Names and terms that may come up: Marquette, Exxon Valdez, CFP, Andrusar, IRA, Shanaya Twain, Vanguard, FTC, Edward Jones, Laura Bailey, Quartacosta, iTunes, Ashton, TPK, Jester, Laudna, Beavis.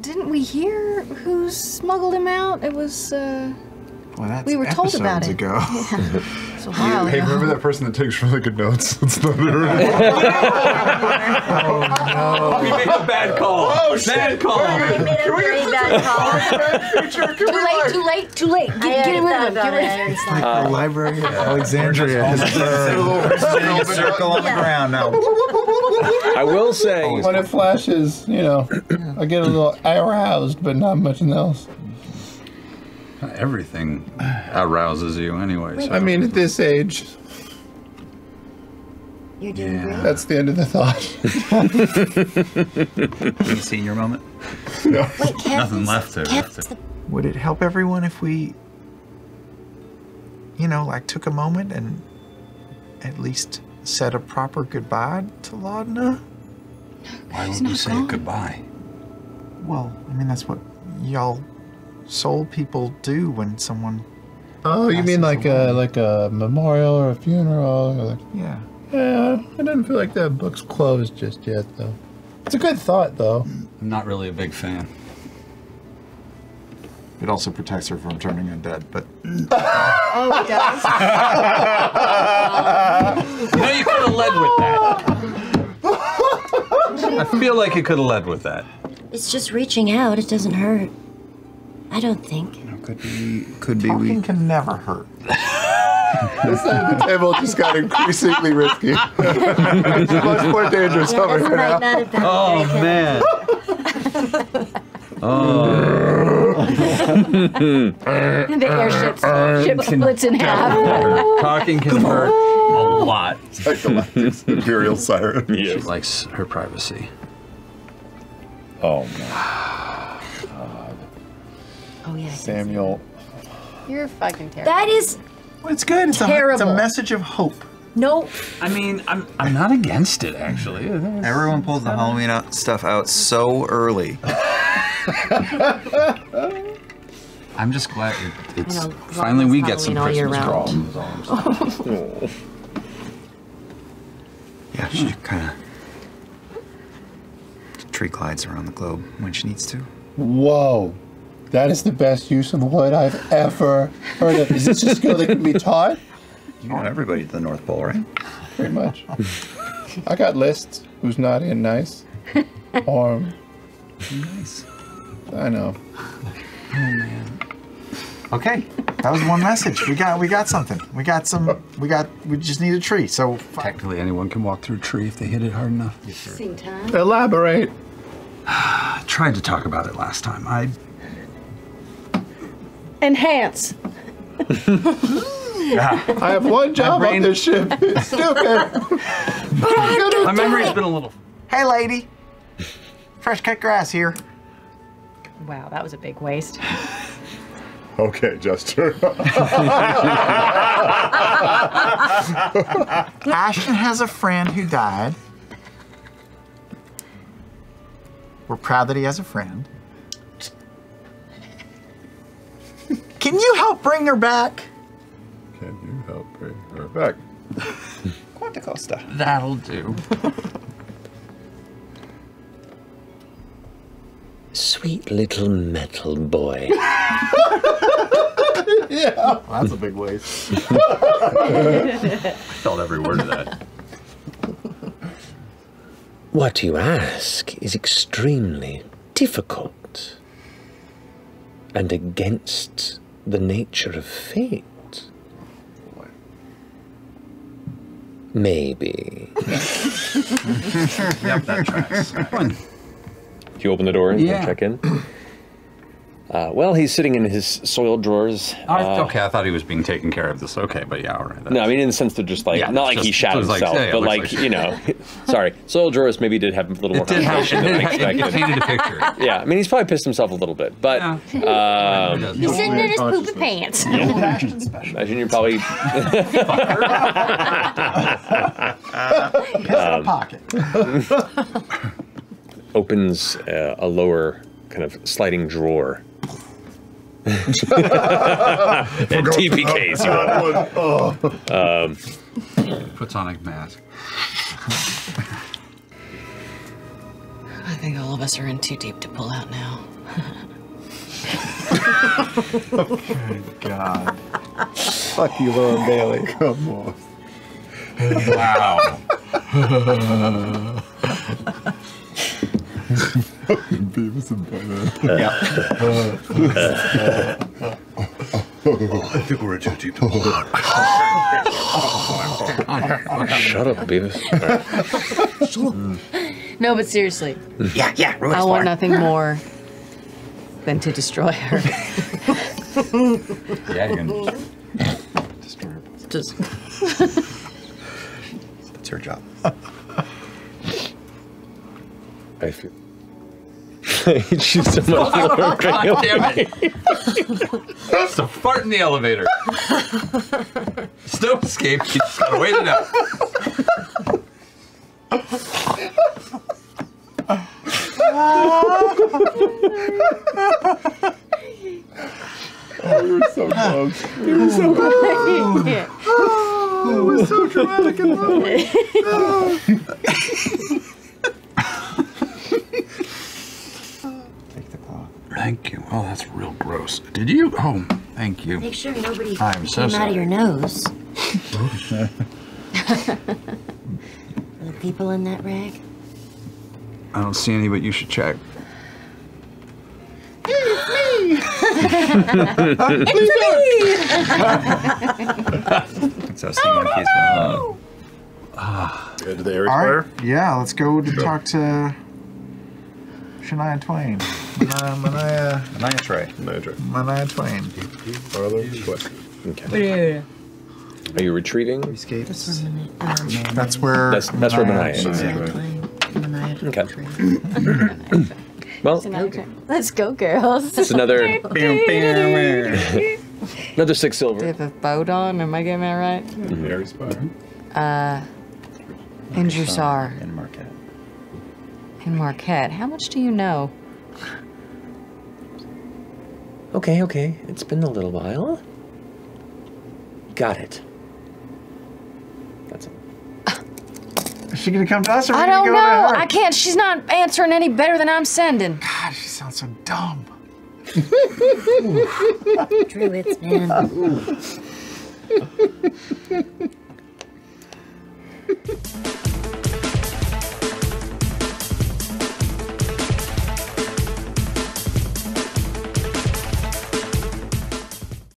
Didn't we hear who smuggled him out? It was, Well, that's we were told about it. Ago. Yeah. It's a while ago. Hey, remember that person that takes really good notes? It's not her. Oh, no. We make a bad call. Oh, shit. Bad call. Can we get a bad call? Too late. Get rid of it. It's like the Library of Alexandria. A circle on the ground now. I will say... When it flashes, you know, I get a little aroused, but not much else. Everything arouses you anyway. So. I mean, at this age. You're doing great. That's the end of the thought. Any senior moment? No. Wait, nothing left there. Would it help everyone if we, you know, like took a moment and at least said a proper goodbye to Laudna? Why would we say a goodbye? Well, I mean, that's what y'all... soul people do when someone. Oh, you mean like away. like a memorial or a funeral or like? Yeah. Yeah, I didn't feel like that book's closed just yet, though. It's a good thought, though. I'm not really a big fan. It also protects her from turning undead, but. Oh, it does. No, you could have led with that. I feel like you could have led with that. It's just reaching out. It doesn't hurt. I don't think. You know, could be weak. Talking can never hurt. This side of the table just got increasingly risky. It's much more dangerous over here now. Oh, man. The airship splits in half. Talking can hurt a lot. It's like the Imperial Siren. Yes. She likes her privacy. Oh, man. Oh, yeah, Samuel. You're fucking terrible. That is well, it's good. It's a message of hope. Nope. I mean, I'm not against it, actually. Everyone pulls the Halloween stuff out so early. I'm just glad it's finally we get some Christmas draws. Oh. Yeah, she kind of tree glides around the globe when she needs to. Whoa. That is the best use of wood I've ever heard of. Is this a skill that can be taught? You want everybody to the North Pole, right? Pretty much. I got lists. Who's naughty and nice? Nice. I know. Oh, man. Okay, that was one message. We got something. We just need a tree. So technically, anyone can walk through a tree if they hit it hard enough. Yes, sir. Time. Elaborate. Tried to talk about it last time. Enhance. Yeah. I have one job on this ship. It's stupid. My memory's been a little. Hey, lady. Fresh cut grass here. Wow, that was a big waste. Okay, Jester. Ashton has a friend who died. We're proud that he has a friend. Can you help bring her back? Can you help bring her back? Quartacosta. That'll do. Sweet little metal boy. Yeah. Well, that's a big waste. I felt every word of that. What you ask is extremely difficult and against the nature of fate. Maybe. Yep, that tracks. Do you open the door and check in? Well, he's sitting in his soiled drawers. Okay, I thought he was being taken care of this. Okay, but yeah, all right. No, I mean, in the sense that just like, not like he shot himself, but like, you know, sorry. Soiled drawers maybe did have a little more connotation than expected. It painted a picture. Yeah, I mean, he's probably pissed himself a little bit, but. Yeah. He's sitting in his poopy pants. Imagine you're probably. Opens a lower kind of sliding drawer. TPKs, puts on a mask. think all of us are in too deep to pull out now. Oh, God. Fuck you, Laura Bailey. Come on. Wow. Fucking Beavis and Butthead. Yeah. Oh, I think we're in too deep to pull out. Shut up, Beavis. Right. No, but seriously. Yeah, yeah. I want nothing more than to destroy her. Yeah, destroy her. Just. That's her job. I feel. I hate you so much. Oh, God damn it. That's a fart in the elevator. Snow escape. You just gotta wait it out. Oh, we were so close. We were so close. Oh, it was so dramatic and lovely. Oh. Thank you. Oh, that's real gross. Did you? Oh, thank you. Make sure nobody came out of your nose. Are there people in that rag? I don't see any, but you should check. It's me! It's us. Oh, no! Go to the area square? Yeah, let's go to talk to Shanaya Twain. Manaya Trey. Manaya Twain. Okay. Are you retreating? That's where. That's where Manaya is. Okay. Well, let's go, girls. It's another. Another 6 silver. Do you have a boat on? Am I getting that right? Very spot. Andrusar. In Marquette. In Marquette. How much do you know? Okay, okay. It's been a little while. Got it. That's it. Is she gonna come to us or are we gonna go to her? I don't know. I can't. She's not answering any better than I'm sending. God, she sounds so dumb. Druids, man.